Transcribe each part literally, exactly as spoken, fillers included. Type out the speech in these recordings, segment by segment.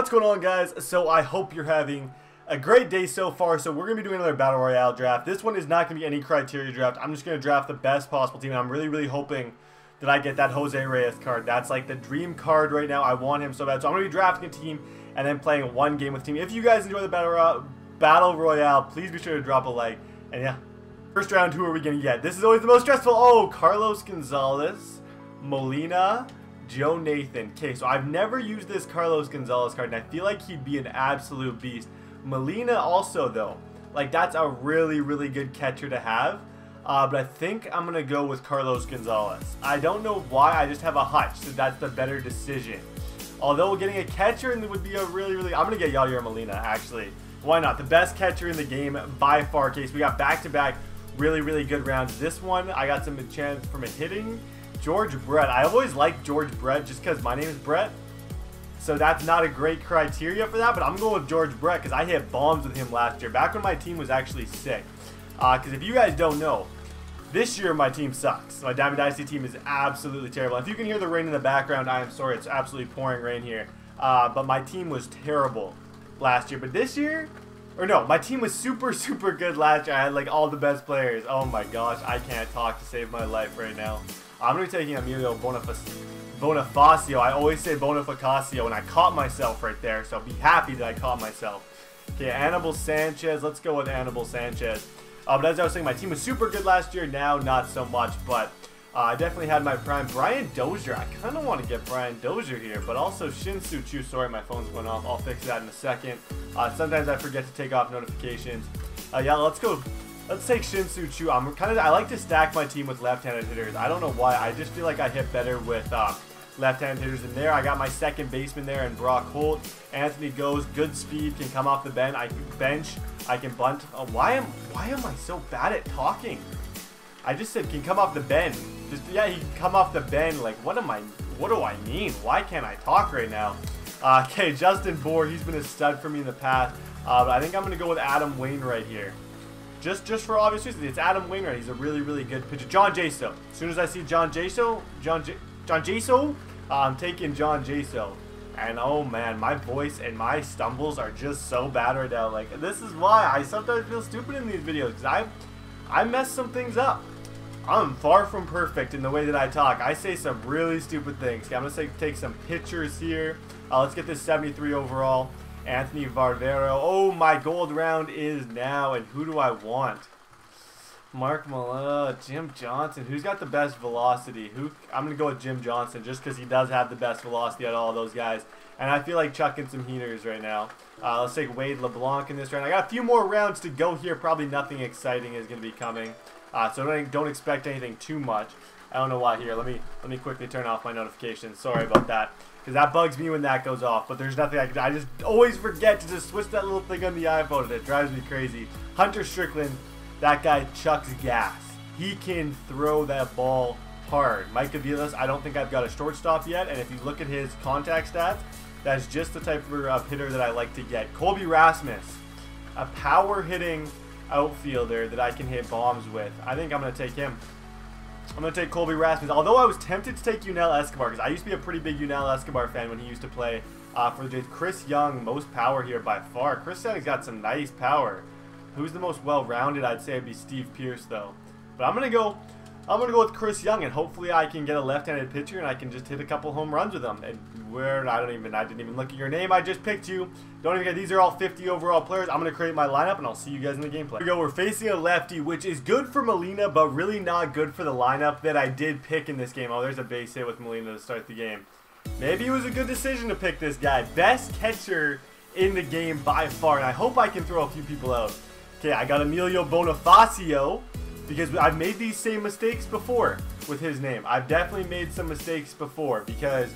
What's going on, guys? So I hope you're having a great day so far. So we're going to be doing another Battle Royale draft. This one is not going to be any criteria draft. I'm just going to draft the best possible team. I'm really, really hoping that I get that Jose Reyes card. That's like the dream card right now. I want him so bad. So I'm going to be drafting a team and then playing one game with the team. If you guys enjoy the Battle Royale, Battle Royale, please be sure to drop a like. And yeah, first round, who are we going to get? This is always the most stressful. Oh, Carlos Gonzalez, Molina, Joe Nathan. Okay, so I've never used this Carlos Gonzalez card, and I feel like he'd be an absolute beast. Molina also, though. Like, that's a really, really good catcher to have. Uh, but I think I'm going to go with Carlos Gonzalez. I don't know why. I just have a hunch, so that's the better decision. Although getting a catcher would be a really, really... I'm going to get Yadier Molina, actually. Why not? The best catcher in the game by far. Case. We got back-to-back really, really good rounds. This one, I got some chance from a hitting... George Brett. I always like George Brett just because my name is Brett. So that's not a great criteria for that, but I'm going with George Brett because I hit bombs with him last year, back when my team was actually sick. Because uh, if you guys don't know, this year my team sucks. My Diamond Dynasty team is absolutely terrible. If you can hear the rain in the background, I am sorry. It's absolutely pouring rain here. Uh, but my team was terrible last year. But this year, or no, my team was super, super good last year. I had like all the best players. Oh my gosh, I can't talk to save my life right now. I'm going to be taking Emilio Bonifacio. I always say Bonifacio, and I caught myself right there, so be happy that I caught myself. Okay, Anibal Sanchez. Let's go with Anibal Sanchez. Uh, but as I was saying, my team was super good last year. Now, not so much, but uh, I definitely had my prime. Brian Dozier. I kind of want to get Brian Dozier here, but also Shinsu Chu. Sorry, my phone's going off. I'll fix that in a second. Uh, sometimes I forget to take off notifications. Uh, yeah, let's go. Let's take Shinsu Chu. I'm kind of I like to stack my team with left-handed hitters. I don't know why. I just feel like I hit better with uh, left-handed hitters in there. I got my second baseman there and Brock Holt. Anthony Gose, good speed, can come off the bench. I can bench. I can bunt. Oh, why am why am I so bad at talking? I just said can come off the bend. Just yeah, he can come off the bend. Like what am I? What do I mean? Why can't I talk right now? Uh, okay, Justin Bour. He's been a stud for me in the past, uh, but I think I'm gonna go with Adam Wainwright here. Just, just for obvious reasons, it's Adam Wainwright. He's a really, really good pitcher. John Jaso. As soon as I see John Jaso, John, J John Jaso, uh, I'm taking John Jaso. And oh man, my voice and my stumbles are just so bad right now. Like this is why I sometimes feel stupid in these videos because I, I mess some things up. I'm far from perfect in the way that I talk. I say some really stupid things. Okay, I'm gonna say, take some pictures here. Uh, let's get this seventy-three overall. Anthony Varvero. Oh, my gold round is now. And who do I want? Mark Malone, Jim Johnson. Who's got the best velocity? Who? I'm going to go with Jim Johnson just because he does have the best velocity out of all those guys. And I feel like chucking some heaters right now. Uh, let's take Wade LeBlanc in this round. I got a few more rounds to go here. Probably nothing exciting is going to be coming. Uh, so don't, don't expect anything too much. I don't know why here. Let me let me quickly turn off my notifications. Sorry about that. Because that bugs me when that goes off. But there's nothing I can do. I just always forget to just switch that little thing on the iPhone. And it drives me crazy. Hunter Strickland. That guy chucks gas. He can throw that ball hard. Mike Aviles. I don't think I've got a shortstop yet. And if you look at his contact stats, that's just the type of uh, hitter that I like to get. Colby Rasmus. A power hitting outfielder that I can hit bombs with. I think I'm going to take him. I'm going to take Colby Rasmus, although I was tempted to take Yunel Escobar, because I used to be a pretty big Yunel Escobar fan when he used to play uh, for the Jays. Chris Young, most power here by far. Chris Young's got some nice power. Who's the most well-rounded? I'd say it'd be Steve Pearce, though. But I'm going to go I'm going to go with Chris Young, and hopefully I can get a left-handed pitcher, and I can just hit a couple home runs with him. And where, I don't even, I didn't even look at your name. I just picked you. Don't even get, these are all fifty overall players. I'm going to create my lineup, and I'll see you guys in the gameplay. Here we go, we're facing a lefty, which is good for Molina, but really not good for the lineup that I did pick in this game. Oh, there's a base hit with Molina to start the game. Maybe it was a good decision to pick this guy. Best catcher in the game by far, and I hope I can throw a few people out. Okay, I got Emilio Bonifacio. Because I've made these same mistakes before with his name. I've definitely made some mistakes before because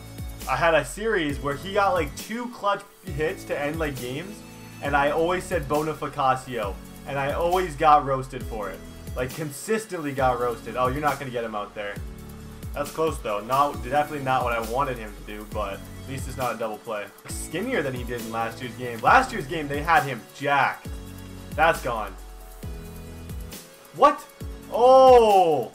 I had a series where he got like two clutch hits to end like games. And I always said Bonifacio. And I always got roasted for it. Like consistently got roasted. Oh, you're not going to get him out there. That's close though. Not, definitely not what I wanted him to do, but at least it's not a double play. Skinnier than he did in last year's game. Last year's game, they had him jacked. That's gone. What? Oh,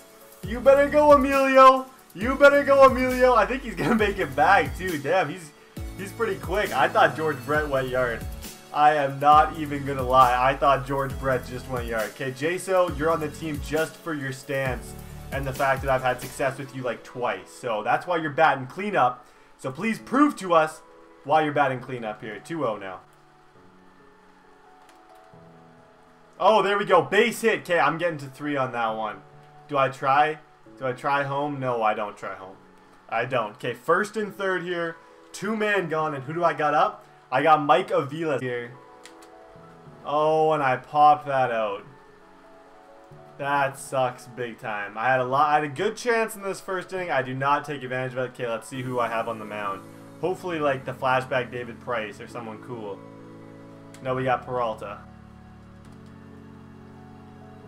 you better go, Emilio. You better go, Emilio. I think he's going to make it back, too. Damn, he's He's pretty quick. I thought George Brett went yard. I am not even going to lie. I thought George Brett just went yard. Okay, Jaso, you're on the team just for your stance and the fact that I've had success with you like twice. So that's why you're batting cleanup. So please prove to us why you're batting cleanup here. two oh now. Oh, there we go. Base hit. Okay, I'm getting to three on that one. Do I try? Do I try home? No, I don't try home. I don't. Okay, first and third here. Two man gone. And who do I got up? I got Mike Aviles here. Oh, and I popped that out. That sucks big time. I had a lot. I had a good chance in this first inning. I do not take advantage of it. Okay, let's see who I have on the mound. Hopefully, like the flashback David Price or someone cool. No, we got Peralta.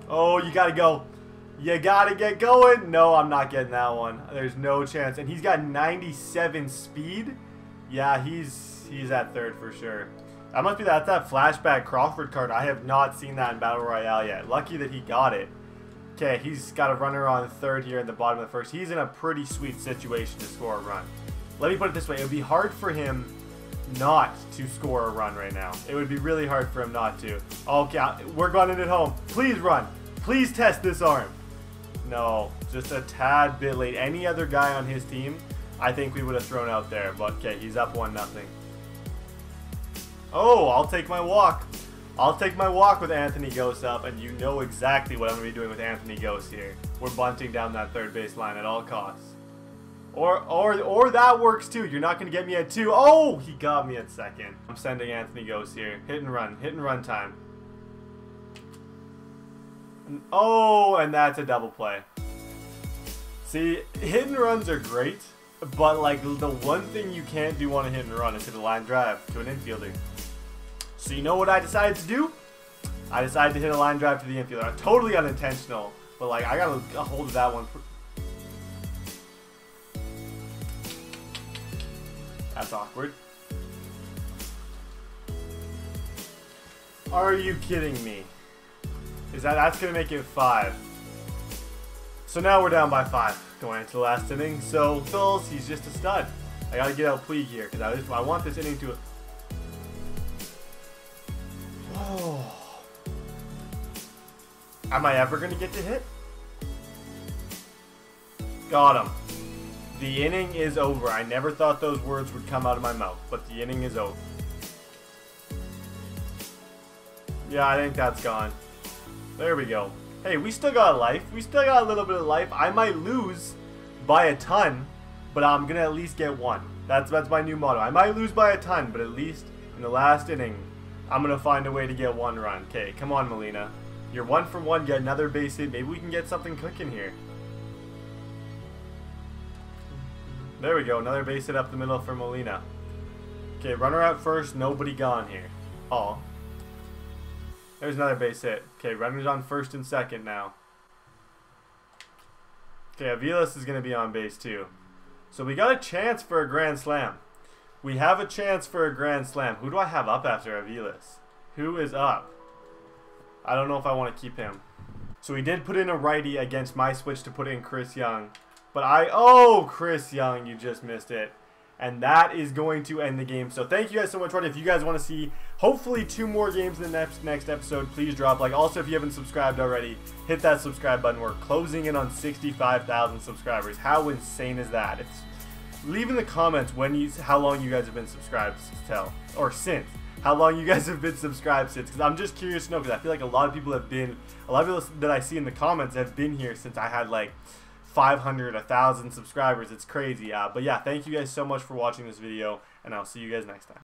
Oh, you gotta go. You gotta get going. No, I'm not getting that one. There's no chance. And he's got ninety-seven speed. Yeah, he's he's at third for sure. That must be that, that flashback Crawford card. I have not seen that in Battle Royale yet. Lucky that he got it. Okay, he's got a runner on third here at the bottom of the first. He's in a pretty sweet situation to score a run. Let me put it this way. It would be hard for him not to score a run right now. It would be really hard for him not to. Okay, we're going in at home. Please run. Please test this arm. No, just a tad bit late. Any other guy on his team, I think we would have thrown out there. But okay, he's up one nothing. Oh, I'll take my walk. I'll take my walk with Anthony Gose up, and you know exactly what I'm going to be doing with Anthony Gose here. We're bunting down that third baseline at all costs. Or, or, or that works too. You're not going to get me at two. Oh, he got me at second. I'm sending Anthony Gose here. Hit and run. Hit and run time. And, oh, and that's a double play. See, hit and runs are great, but like the one thing you can't do on a hit and run is hit a line drive to an infielder. So you know what I decided to do? I decided to hit a line drive to the infielder. Totally unintentional, but like I got a hold of that one. That's awkward. Are you kidding me? Is that that's gonna make it five? So now we're down by five going into the last inning. So Phil's, he's just a stud. I gotta get out Puig here because I just, I want this inning to. Oh. Am I ever going to get to hit? Got him. The inning is over. I never thought those words would come out of my mouth, but the inning is over. Yeah, I think that's gone. There we go. Hey, we still got life. We still got a little bit of life. I might lose by a ton, but I'm going to at least get one. That's, that's my new motto. I might lose by a ton, but at least in the last inning, I'm going to find a way to get one run. Okay, come on, Molina. You're one for one. Get another base hit. Maybe we can get something cooking here. There we go. Another base hit up the middle for Molina. Okay, runner out first. Nobody gone here. Oh. There's another base hit. Okay, runners on first and second now. Okay, Aviles is going to be on base too. So we got a chance for a grand slam. We have a chance for a grand slam. Who do I have up after Aviles? Who is up? I don't know if I want to keep him. So we did put in a righty against my switch to put in Chris Young. But I... Oh, Chris Young, you just missed it. And that is going to end the game. So thank you guys so much for watching. If you guys want to see hopefully two more games in the next, next episode, please drop like. Also, if you haven't subscribed already, hit that subscribe button. We're closing in on sixty-five thousand subscribers. How insane is that? It's... Leave in the comments when you how long you guys have been subscribed to tell or since how long you guys have been subscribed since, because I'm just curious to know, because I feel like a lot of people have been a lot of people that I see in the comments have been here since I had like five hundred, a thousand subscribers. It's crazy. Uh, but yeah, thank you guys so much for watching this video, and I'll see you guys next time.